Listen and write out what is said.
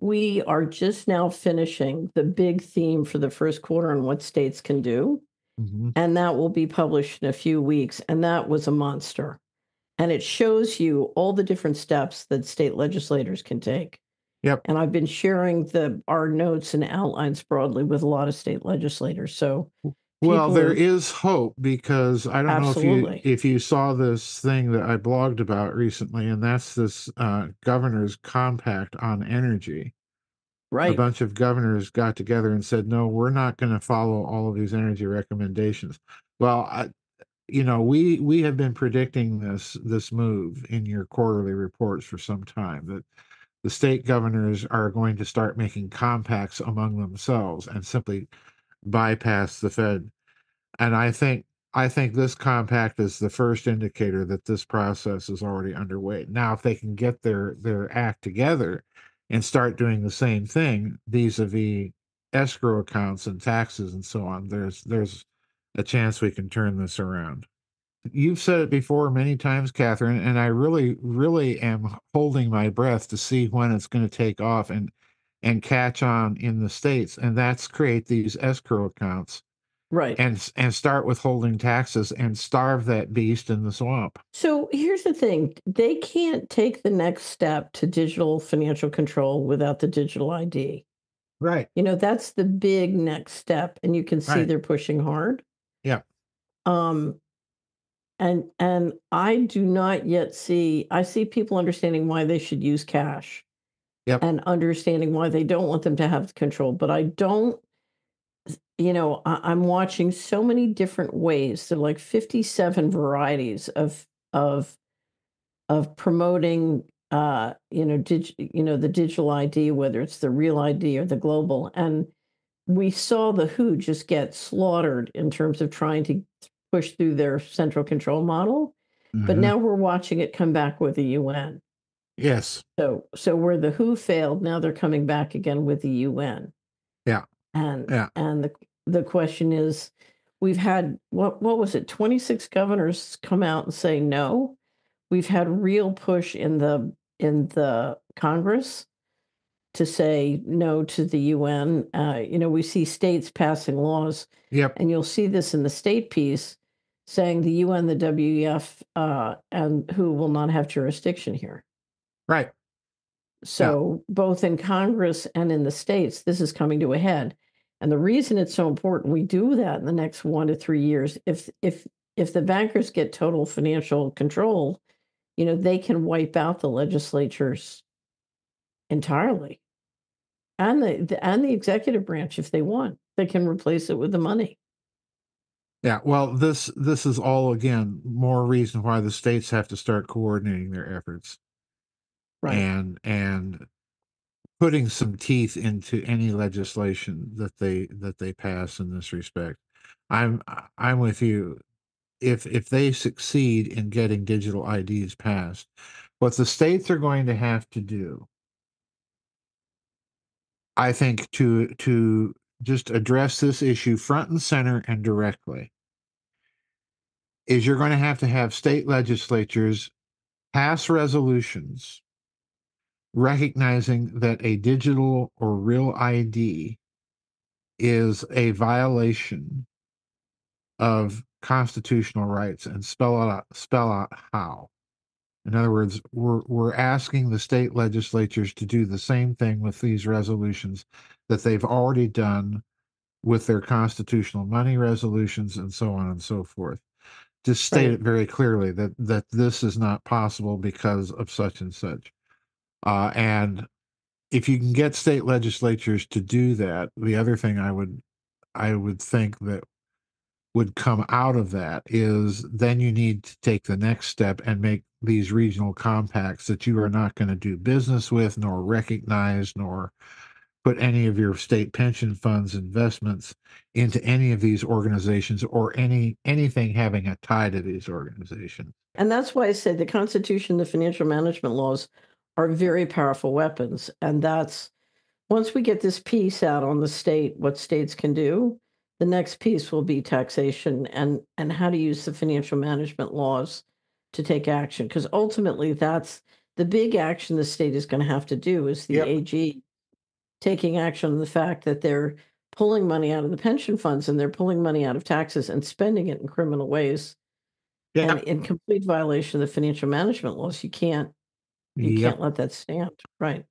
We are just now finishing the big theme for the first quarter on what states can do. Mm-hmm. And that will be published in a few weeks. And that was a monster. And it shows you all the different steps that state legislators can take. Yep. And I've been sharing our notes and outlines broadly with a lot of state legislators. So, well, there is hope, because I don't know if you saw this thing that I blogged about recently, and that's this governor's compact on energy. Right. A bunch of governors got together and said, no, we're not going to follow all of these energy recommendations. Well, we have been predicting this move in your quarterly reports for some time, that the state governors are going to start making compacts among themselves and simply bypass the Fed. And I think this compact is the first indicator that this process is already underway. Now, if they can get their act together and start doing the same thing vis-a-vis escrow accounts and taxes and so on, there's a chance we can turn this around. You've said it before many times, Catherine, and I really, really am holding my breath to see when it's going to take off and catch on in the states, and that's create these escrow accounts, right? And start withholding taxes and starve that beast in the swamp. So here's the thing. They can't take the next step to digital financial control without the digital ID. Right. You know, that's the big next step, and you can see right. They're pushing hard. Yeah. And I do not yet see, I see people understanding why they should use cash. Yep. And understanding why they don't want them to have control. But I don't, I'm watching so many different ways. There are like 57 varieties of promoting, the digital ID, whether it's the real ID or the global. And we saw the WHO just get slaughtered in terms of trying to push through their central control model. Mm-hmm. But now we're watching it come back with the UN. Yes. So where the WHO failed, now they're coming back again with the UN. Yeah. And the question is, we've had, what was it, 26 governors come out and say no. We've had real push in the Congress to say no to the UN. We see states passing laws. Yep. And you'll see this in the state piece saying the UN, the WEF, and WHO will not have jurisdiction here. Right. So yeah. Both in Congress and in the states, this is coming to a head. And the reason it's so important we do that in the next 1 to 3 years, if the bankers get total financial control, they can wipe out the legislatures entirely. And the executive branch, if they want, they can replace it with the money. Yeah, well, this is all, again, more reason why the states have to start coordinating their efforts. Right. And putting some teeth into any legislation that they pass in this respect. I'm with you. If they succeed in getting digital IDs passed, what the states are going to have to do, I think, to just address this issue front and center and directly, is you're going to have state legislatures pass resolutions recognizing that a digital or real ID is a violation of constitutional rights, and spell out how. In other words, we're asking the state legislatures to do the same thing with these resolutions that they've already done with their constitutional money resolutions and so on and so forth. Just state it very clearly that this is not possible because of such and such. And if you can get state legislatures to do that, the other thing I would think that would come out of that is then you need to take the next step and make these regional compacts that you are not going to do business with, nor recognize, nor put any of your state pension funds investments into any of these organizations or anything having a tie to these organizations. And that's why I said the Constitution, the financial management laws are very powerful weapons. And that's, once we get this piece out on the state, what states can do, the next piece will be taxation and how to use the financial management laws to take action. Because ultimately, that's the big action the state is going to have to do, is the AG taking action on the fact that they're pulling money out of the pension funds and they're pulling money out of taxes and spending it in criminal ways. Yeah. And in complete violation of the financial management laws. You can't let that stand. Right.